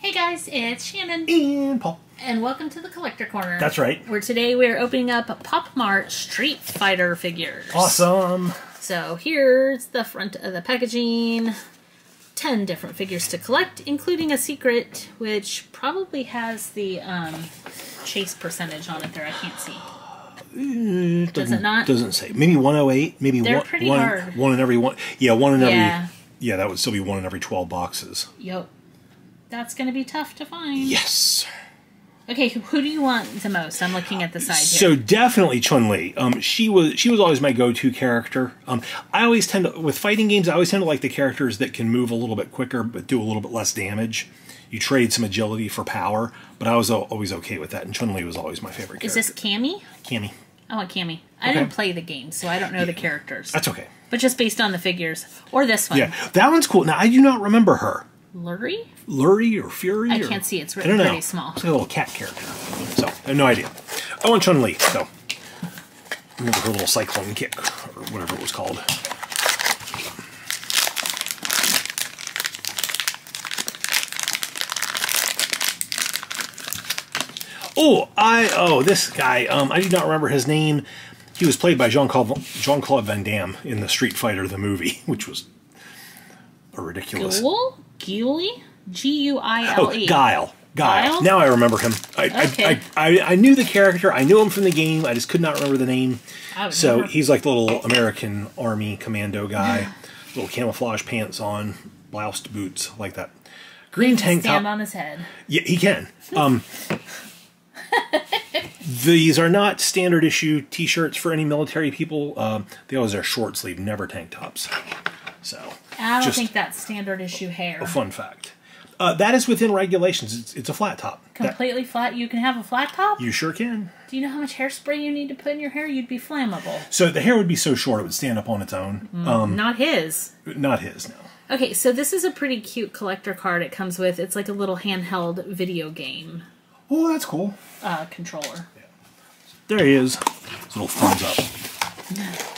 Hey guys, it's Shannon and Paul, and welcome to the Collector Corner. That's right. Where today we're opening up Pop Mart Street Fighter figures. Awesome. So here's the front of the packaging. 10 different figures to collect, including a secret, which probably has the chase percentage on it there. I can't see. Does it not? Doesn't say. Maybe 108. Maybe they're pretty hard. One in every one. Yeah, one in every. Yeah, that would still be one in every 12 boxes. Yep. That's going to be tough to find. Yes. Okay, who do you want the most? I'm looking at the side here. So definitely Chun-Li. She was always my go-to character. I always tend to, with fighting games, I always tend to like the characters that can move a little bit quicker but do a little bit less damage. You trade some agility for power, but I was always okay with that, and Chun-Li was always my favorite character. Is this Cammy? Cammy. I want Cammy. I didn't play the game, so I don't know the characters. That's okay. But just based on the figures. Or this one. Yeah, that one's cool. Now, I do not remember her. Lurie or Fury? I can't see. It's written pretty small. It's like a little cat character. So, I have no idea. Oh, and Chun-Li. So, remember her little cyclone kick, or whatever it was called. Oh, this guy. I do not remember his name. He was played by Jean Claude Van Damme in the Street Fighter the movie, which was a ridiculous. Cool? Guile? G-U-I-L-E. Oh, Guile. Guile. Now I remember him. I knew the character. I knew him from the game. I just could not remember the name. So he's like the little American Army commando guy. Little camouflage pants on, bloused boots, like that. Green tank top. Stand on his head. Yeah, he can. These are not standard issue T-shirts for any military people. They always are short sleeve, never tank tops. So. I don't think that's standard issue hair. A fun fact. That is within regulations. It's a flat top. Completely flat? You can have a flat top? You sure can. Do you know how much hairspray you need to put in your hair? You'd be flammable. So the hair would be so short it would stand up on its own. Not his. Not his, no. Okay, so this is a pretty cute collector card it comes with. It's like a little handheld video game. Oh, that's cool. Controller. Yeah. There he is. His little thumbs up.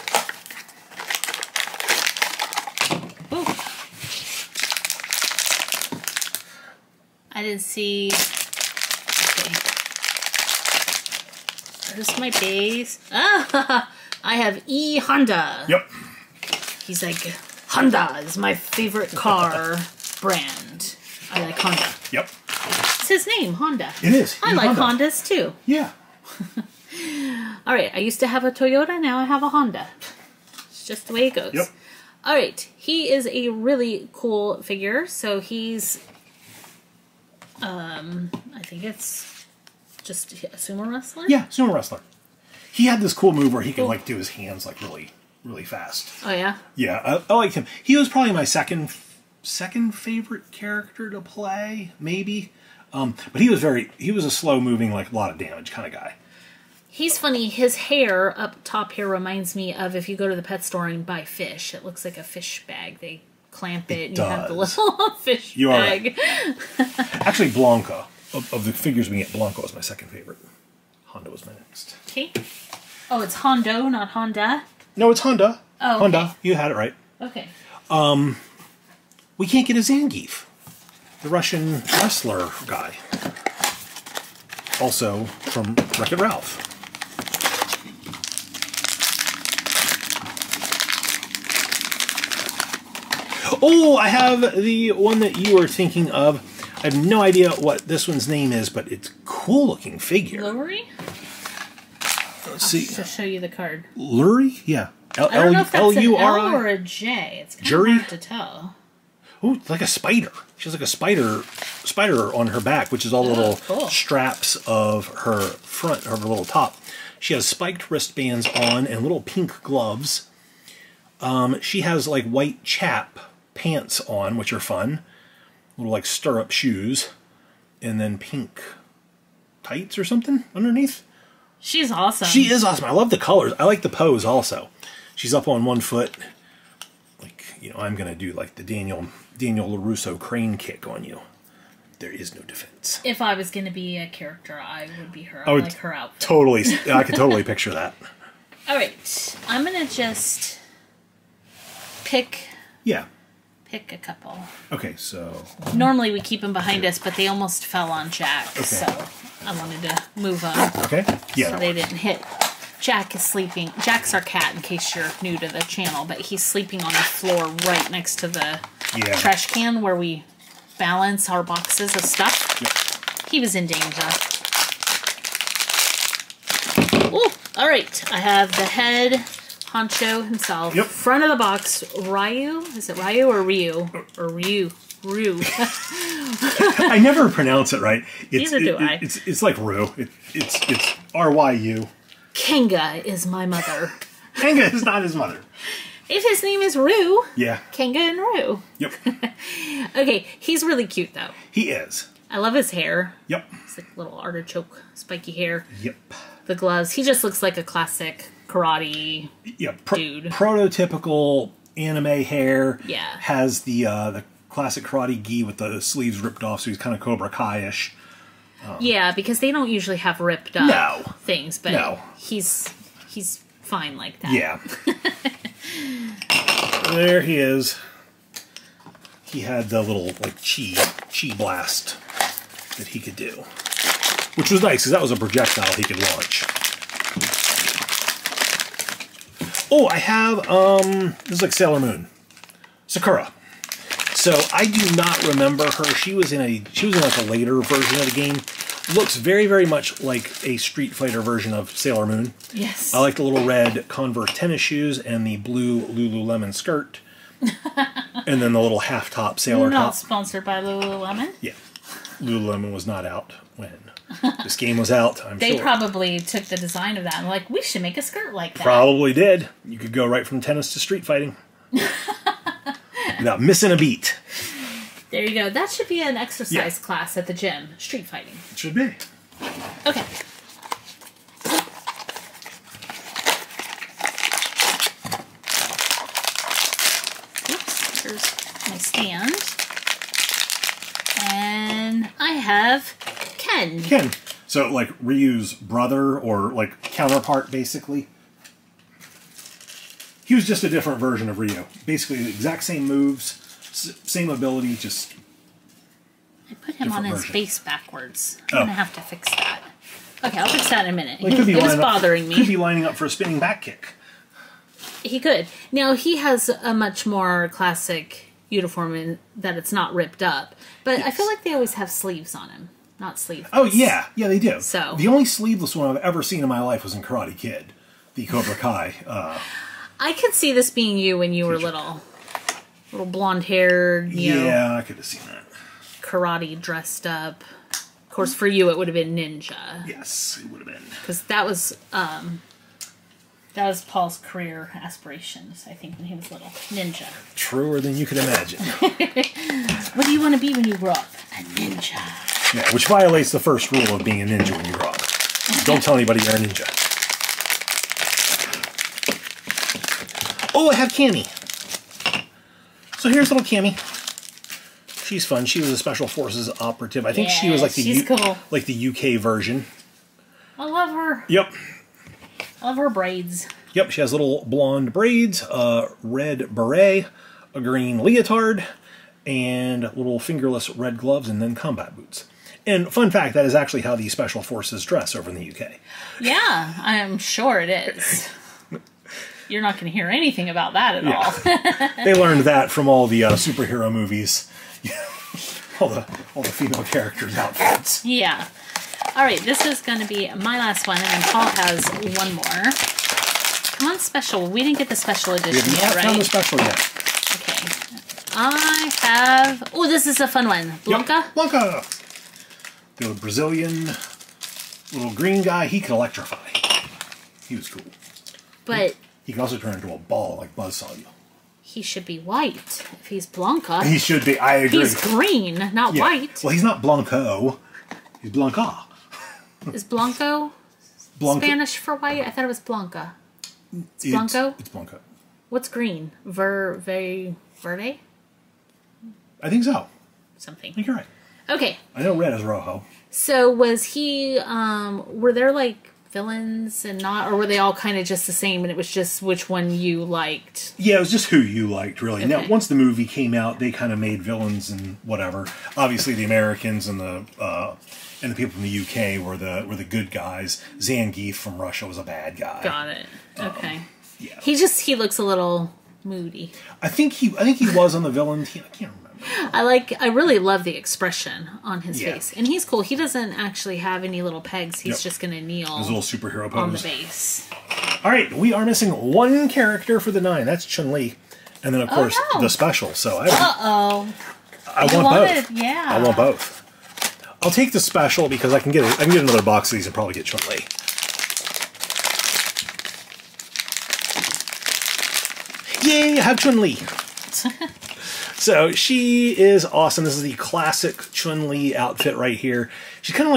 I didn't see. Okay. There's my base. Ah, I have E Honda. Yep. He's like, Honda is my favorite car brand. I like Honda. Yep. It's his name, Honda. It is. I like Hondas too. Yeah. All right. I used to have a Toyota. Now I have a Honda. It's just the way it goes. Yep. All right. He is a really cool figure. So he's. I think it's just a sumo wrestler? Yeah, sumo wrestler. He had this cool move where he could, like, do his hands, like, really, really fast. Oh, yeah? Yeah, I liked him. He was probably my second favorite character to play, maybe. But he was a slow-moving, like, a lot of damage kind of guy. He's funny. His hair up top here reminds me of if you go to the pet store and buy fish. It looks like a fish bag. They clamp it and you have the little fish bag. Right. Actually, Blanka. Of the figures we get, Blanka was my second favorite. Honda was my next. Okay. Oh, it's Hondo, not Honda? No, it's Honda. Oh, okay. Honda. You had it right. Okay. We can't get a Zangief. The Russian wrestler guy. Also from Wreck It Ralph. Oh, I have the one that you were thinking of. I have no idea what this one's name is, but it's a cool-looking figure. Lurie? Let's see. I'll show you the card. Lurie? Yeah. I don't know if that's an L or a J. It's kind of hard to tell. Oh, it's like a spider. She has like a spider on her back, which is all little straps of her front, of her little top. She has spiked wristbands on and little pink gloves. She has like white chap pants on, which are fun. Little like stirrup shoes, and then pink tights or something underneath. She's awesome. She is awesome. I love the colors. I like the pose also. She's up on one foot. Like, you know, I'm gonna do like the Daniel LaRusso crane kick on you. There is no defense. If I was gonna be a character, I would be her. I would like her outfit. Totally. I could totally picture that. All right, I'm gonna just pick. Yeah. pick a couple. Okay, so... Normally we keep them behind us, but they almost fell on Jack, so I wanted to move them. Okay, yeah. So they didn't hit. Jack is sleeping. Jack's our cat, in case you're new to the channel, but he's sleeping on the floor right next to the trash can where we balance our boxes of stuff. Yep. He was in danger. Oh, all right. I have the head honcho himself. Yep. Front of the box, Ryu. Is it Ryu or Ryu? Or Ryu. Ryu. I never pronounce it right. It's, Neither do I. It's like Rue. It's R-Y-U. Kenga is my mother. Kenga is not his mother. If his name is Rue, Kenga and Rue. Yep. Okay, he's really cute, though. He is. I love his hair. Yep. It's like little artichoke, spiky hair. Yep. The gloves. He just looks like a classic karate dude. Prototypical anime hair. Yeah. Has the classic karate gi with the sleeves ripped off, so he's kind of Cobra Kai-ish. Yeah, because they don't usually have ripped up things, but he's fine like that. Yeah. There he is. He had the little like chi blast that he could do, which was nice because that was a projectile he could launch. Oh, I have this is like Sailor Moon, Sakura. So I do not remember her. She was in like a later version of the game. Looks very, very much like a Street Fighter version of Sailor Moon. Yes. I like the little red Converse tennis shoes and the blue Lululemon skirt. And then the little half-top Sailor top. Not sponsored by Lululemon. Yeah. Lululemon was not out when this game was out, I'm sure. They probably took the design of that and were like, we should make a skirt like that. Probably did. You could go right from tennis to street fighting. Without missing a beat. There you go. That should be an exercise class at the gym. Street fighting. It should be. Okay. Oops, here's my stand. And I have Ken. Ken. So, like, Ryu's brother or, like, counterpart, basically. He was just a different version of Ryu. Basically, the exact same moves, same ability, just. I put him on his face backwards. I'm gonna have to fix that. Okay, I'll fix that in a minute. Well, it was bothering me. He could be lining up for a spinning back kick. He could. Now he has a much more classic uniform in that it's not ripped up, but I feel like they always have sleeves on him, not sleeveless. Oh yeah, they do. So the only sleeveless one I've ever seen in my life was in Karate Kid, the Cobra Kai. I could see this being you when you were little. Little blonde-haired, you know. Yeah, I could have seen that. Karate dressed up. Of course, for you, it would have been ninja. Yes, it would have been. Because that was Paul's career aspirations, I think, when he was little. Ninja. Truer than you could imagine. What do you want to be when you grow up? A ninja. Yeah, which violates the first rule of being a ninja when you grow up. Don't tell anybody you're a ninja. Oh, I have Cammy. So here's little Cammy. She's fun. She was a Special Forces operative. I think she was like the UK version. I love her. Yep. I love her braids. Yep, she has little blonde braids, a red beret, a green leotard, and little fingerless red gloves, and then combat boots. And fun fact, that is actually how the Special Forces dress over in the UK. Yeah, I'm sure it is. You're not going to hear anything about that at all. They learned that from all the superhero movies. all the female characters' outfits. Yeah. All right, this is going to be my last one, and then Paul has one more. Come on, special. We didn't get the special edition yet, right? We have not found the special yet. Okay. I have... Oh, this is a fun one. Blanka? Yep. Blanka! The Brazilian little green guy. He could electrify. He was cool. But... He can also turn into a ball like Buzzsaw. He should be white if he's Blanka. He should be, I agree. He's green, not white. Well, he's not Blanco. He's Blanca. Is Blanco Spanish for white? I thought it was Blanca. It's Blanco? It's Blanca. What's green? Verde? I think so. Something. I think you're right. Okay. I know red is Rojo. So was he, were there like villains and not, or were they all kind of just the same and it was just which one you liked? Yeah, it was just who you liked, really. Okay. Now, once the movie came out, they kind of made villains and whatever. Obviously, the Americans and the people from the UK were the good guys. Zangief from Russia was a bad guy. Got it. Okay. Yeah. He looks a little moody. I think he was on the villain team. I can't remember. I really love the expression on his face. And he's cool. He doesn't actually have any little pegs. He's just going to kneel. His little superhero pose. On the base. All right. We are missing one character for the 9. That's Chun-Li. And then, of course, the special. So I want both. Yeah. I want both. I'll take the special because I can get another box of these and probably get Chun-Li. Yay! I have Chun-Li. So she is awesome. This is the classic Chun-Li outfit right here. She's kind of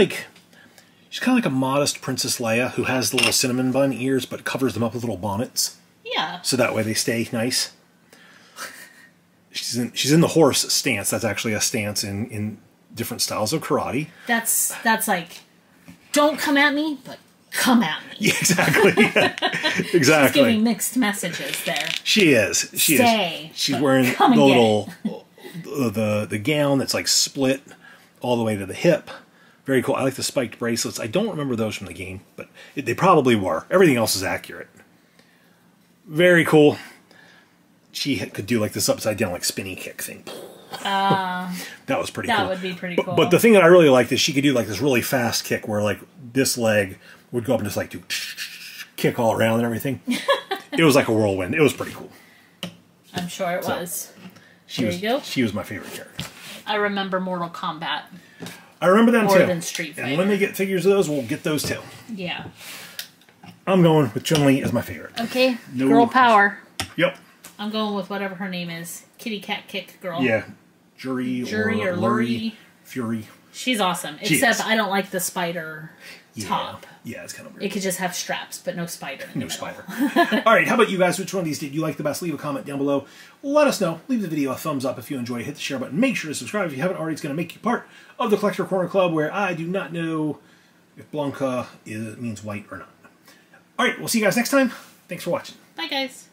like a modest Princess Leia who has the little cinnamon bun ears but covers them up with little bonnets. Yeah. So that way they stay nice. She's in the horse stance. That's actually a stance in different styles of karate. That's like, don't come at me, but come at me. Yeah, exactly. Yeah. Exactly. She's giving mixed messages there. She is. She's wearing the little the gown that's like split all the way to the hip. Very cool. I like the spiked bracelets. I don't remember those from the game, but they probably were. Everything else is accurate. Very cool. She could do like this upside down like spinny kick thing. That was pretty cool. That would be pretty cool. But the thing that I really liked is she could do like this really fast kick where like this leg would go up and just like do kick all around and everything. It was like a whirlwind. It was pretty cool. I'm sure it was. She was my favorite character. I remember Mortal Kombat. I remember them too. More than Street Fighter. And when they get figures of those, we'll get those too. Yeah. I'm going with Chun-Li as my favorite. Okay. No girl power. Yep. I'm going with whatever her name is. Kitty Cat Kick Girl. Yeah. Juri or Luri. Fury. She's awesome. Except I don't like the spider top. Yeah, it's kind of weird. It could just have straps, but no spider. No spider. All right, how about you guys? Which one of these did you like the best? Leave a comment down below. Let us know. Leave the video a thumbs up if you enjoy. Hit the share button. Make sure to subscribe if you haven't already. It's going to make you part of the Collector Corner Club, where I do not know if Blanka means white or not. All right, we'll see you guys next time. Thanks for watching. Bye, guys.